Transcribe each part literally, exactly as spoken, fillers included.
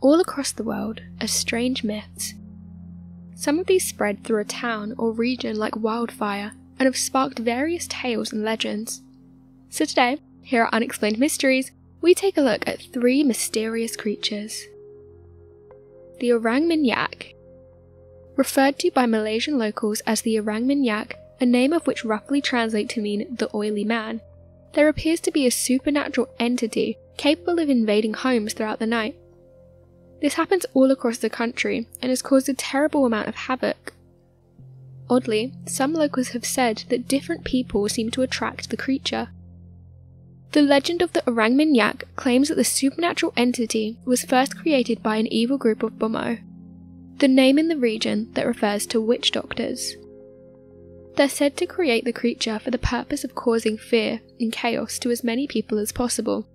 All across the world are strange myths. Some of these spread through a town or region like wildfire and have sparked various tales and legends. So today, here at Unexplained Mysteries, we take a look at three mysterious creatures. The Orang Minyak. Referred to by Malaysian locals as the Orang Minyak, a name of which roughly translates to mean the oily man, there appears to be a supernatural entity capable of invading homes throughout the night. This happens all across the country and has caused a terrible amount of havoc. Oddly, some locals have said that different people seem to attract the creature. The legend of the Orang Minyak claims that the supernatural entity was first created by an evil group of Bomo, the name in the region that refers to witch doctors. They're said to create the creature for the purpose of causing fear and chaos to as many people as possible.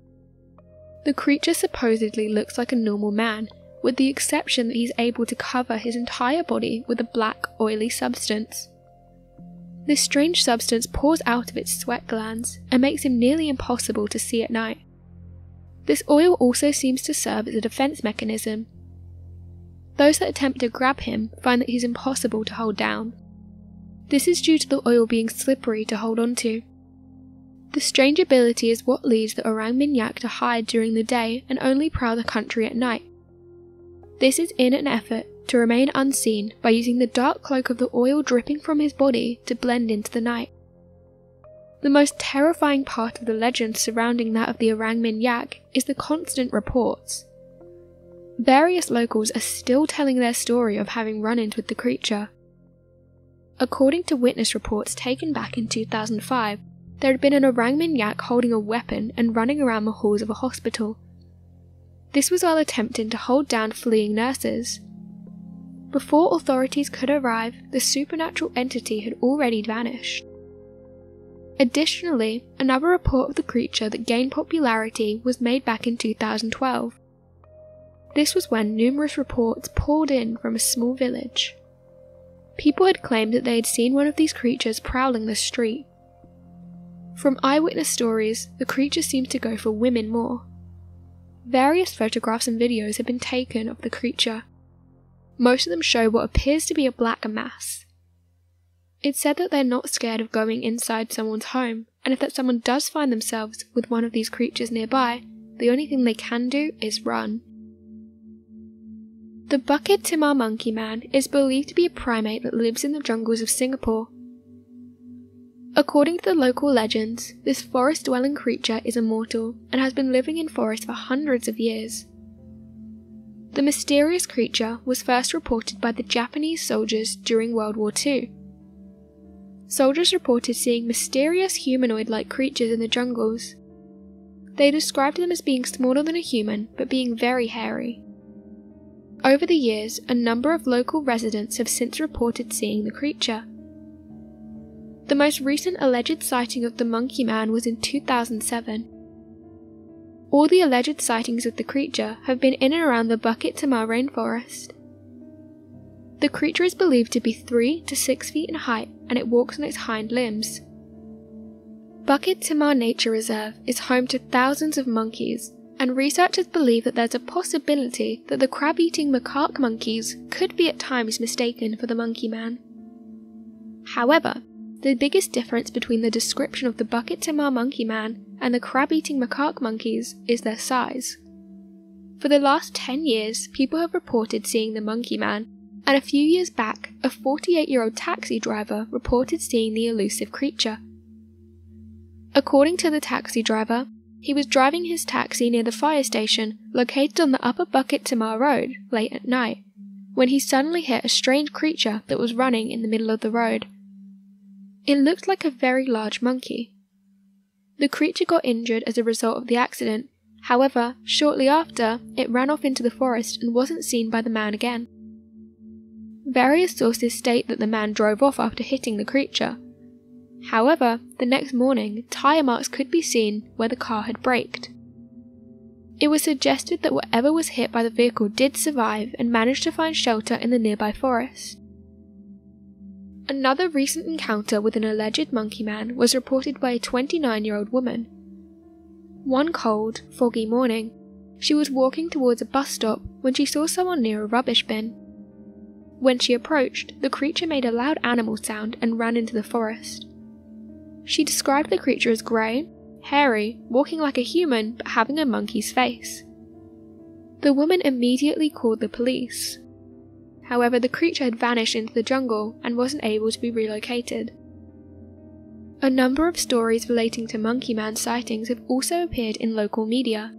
The creature supposedly looks like a normal man, with the exception that he's able to cover his entire body with a black, oily substance. This strange substance pours out of its sweat glands and makes him nearly impossible to see at night. This oil also seems to serve as a defense mechanism. Those that attempt to grab him find that he's impossible to hold down. This is due to the oil being slippery to hold onto. The strange ability is what leads the Orang Minyak to hide during the day and only prowl the country at night. This is in an effort to remain unseen by using the dark cloak of the oil dripping from his body to blend into the night. The most terrifying part of the legend surrounding that of the Orang Minyak is the constant reports. Various locals are still telling their story of having run-ins with the creature. According to witness reports taken back in two thousand five, there had been an Orang Minyak holding a weapon and running around the halls of a hospital. This was while attempting to hold down fleeing nurses. Before authorities could arrive, the supernatural entity had already vanished. Additionally, another report of the creature that gained popularity was made back in two thousand twelve. This was when numerous reports poured in from a small village. People had claimed that they had seen one of these creatures prowling the street. From eyewitness stories, the creature seemed to go for women more. Various photographs and videos have been taken of the creature. Most of them show what appears to be a black mass. It's said that they're not scared of going inside someone's home, and if that someone does find themselves with one of these creatures nearby, the only thing they can do is run. The Bukit Timah Monkey Man is believed to be a primate that lives in the jungles of Singapore. According to the local legends, this forest-dwelling creature is immortal and has been living in forests for hundreds of years. The mysterious creature was first reported by the Japanese soldiers during World War Two. Soldiers reported seeing mysterious humanoid-like creatures in the jungles. They described them as being smaller than a human but being very hairy. Over the years, a number of local residents have since reported seeing the creature. The most recent alleged sighting of the Monkey Man was in two thousand seven. All the alleged sightings of the creature have been in and around the Bukit Timah rainforest. The creature is believed to be three to six feet in height and it walks on its hind limbs. Bukit Timah Nature Reserve is home to thousands of monkeys, and researchers believe that there's a possibility that the crab-eating macaque monkeys could be at times mistaken for the Monkey Man. However, the biggest difference between the description of the Bukit Timah Monkey Man and the crab-eating macaque monkeys is their size. For the last ten years, people have reported seeing the Monkey Man, and a few years back, a forty-eight-year-old taxi driver reported seeing the elusive creature. According to the taxi driver, he was driving his taxi near the fire station located on the upper Bukit Timah Road late at night, when he suddenly hit a strange creature that was running in the middle of the road. It looked like a very large monkey. The creature got injured as a result of the accident. However, shortly after, it ran off into the forest and wasn't seen by the man again. Various sources state that the man drove off after hitting the creature. However, the next morning, tyre marks could be seen where the car had braked. It was suggested that whatever was hit by the vehicle did survive and managed to find shelter in the nearby forest. Another recent encounter with an alleged Monkey Man was reported by a twenty-nine-year-old woman. One cold, foggy morning, She was walking towards a bus stop when she saw someone near a rubbish bin. When she approached, the creature made a loud animal sound and ran into the forest. She described the creature as grey, hairy, walking like a human but having a monkey's face. The woman immediately called the police. However, the creature had vanished into the jungle and wasn't able to be relocated. A number of stories relating to Monkey Man sightings have also appeared in local media.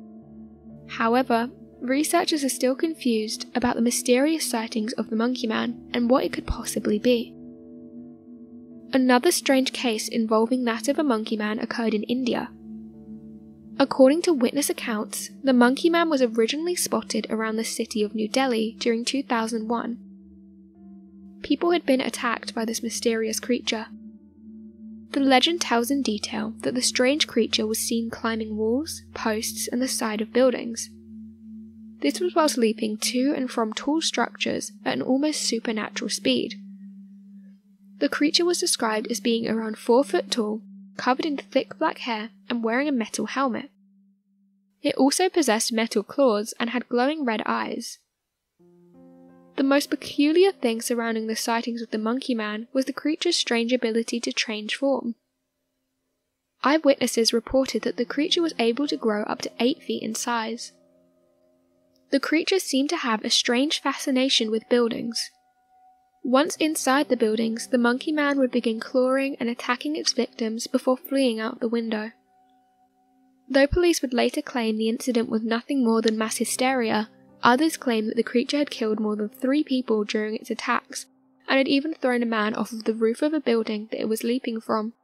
However, researchers are still confused about the mysterious sightings of the Monkey Man and what it could possibly be. Another strange case involving that of a Monkey Man occurred in India. According to witness accounts, the Monkey Man was originally spotted around the city of New Delhi during two thousand one. People had been attacked by this mysterious creature. The legend tells in detail that the strange creature was seen climbing walls, posts, and the side of buildings. This was whilst leaping to and from tall structures at an almost supernatural speed. The creature was described as being around four foot tall, covered in thick black hair and wearing a metal helmet. It also possessed metal claws and had glowing red eyes. The most peculiar thing surrounding the sightings of the Monkey Man was the creature's strange ability to change form. Eyewitnesses reported that the creature was able to grow up to eight feet in size. The creature seemed to have a strange fascination with buildings. Once inside the buildings, the Monkey Man would begin clawing and attacking its victims before fleeing out the window. Though police would later claim the incident was nothing more than mass hysteria, others claim that the creature had killed more than three people during its attacks, and had even thrown a man off of the roof of a building that it was leaping from.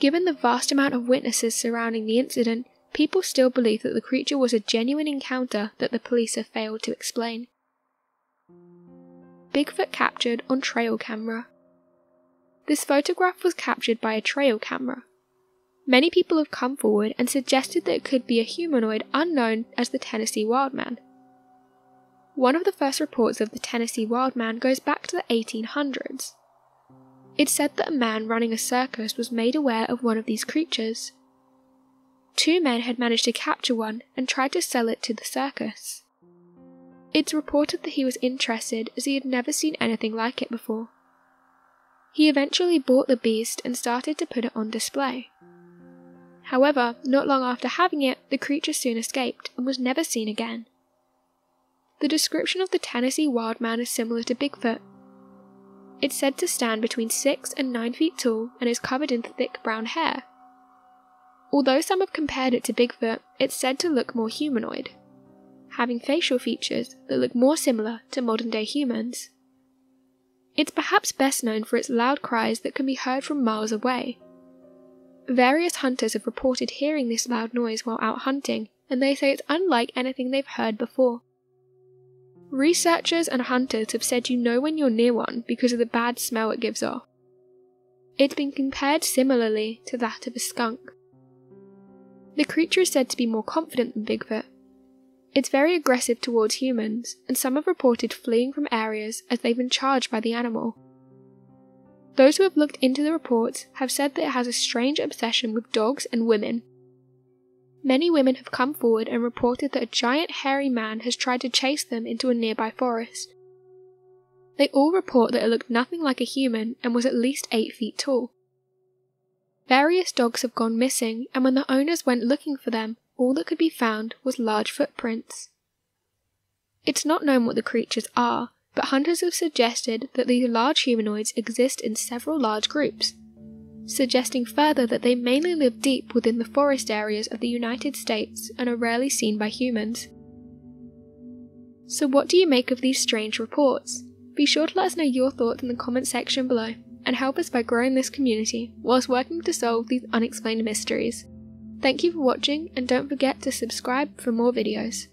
Given the vast amount of witnesses surrounding the incident, people still believe that the creature was a genuine encounter that the police have failed to explain. Bigfoot captured on trail camera. This photograph was captured by a trail camera. Many people have come forward and suggested that it could be a humanoid unknown as the Tennessee Wildman. One of the first reports of the Tennessee Wildman goes back to the eighteen hundreds. It said that a man running a circus was made aware of one of these creatures. Two men had managed to capture one and tried to sell it to the circus. It's reported that he was interested as he had never seen anything like it before. He eventually bought the beast and started to put it on display. However, not long after having it, the creature soon escaped and was never seen again. The description of the Tennessee Wildman is similar to Bigfoot. It's said to stand between six and nine feet tall and is covered in thick brown hair. Although some have compared it to Bigfoot, it's said to look more humanoid, having facial features that look more similar to modern-day humans. It's perhaps best known for its loud cries that can be heard from miles away. Various hunters have reported hearing this loud noise while out hunting, and they say it's unlike anything they've heard before. Researchers and hunters have said you know when you're near one because of the bad smell it gives off. It's been compared similarly to that of a skunk. The creature is said to be more confident than Bigfoot. It's very aggressive towards humans, and some have reported fleeing from areas as they've been charged by the animal. Those who have looked into the reports have said that it has a strange obsession with dogs and women. Many women have come forward and reported that a giant hairy man has tried to chase them into a nearby forest. They all report that it looked nothing like a human and was at least eight feet tall. Various dogs have gone missing, and when the owners went looking for them, all that could be found was large footprints. It's not known what the creatures are, but hunters have suggested that these large humanoids exist in several large groups, suggesting further that they mainly live deep within the forest areas of the United States and are rarely seen by humans. So what do you make of these strange reports? Be sure to let us know your thoughts in the comment section below, and help us by growing this community whilst working to solve these unexplained mysteries. Thank you for watching, and don't forget to subscribe for more videos.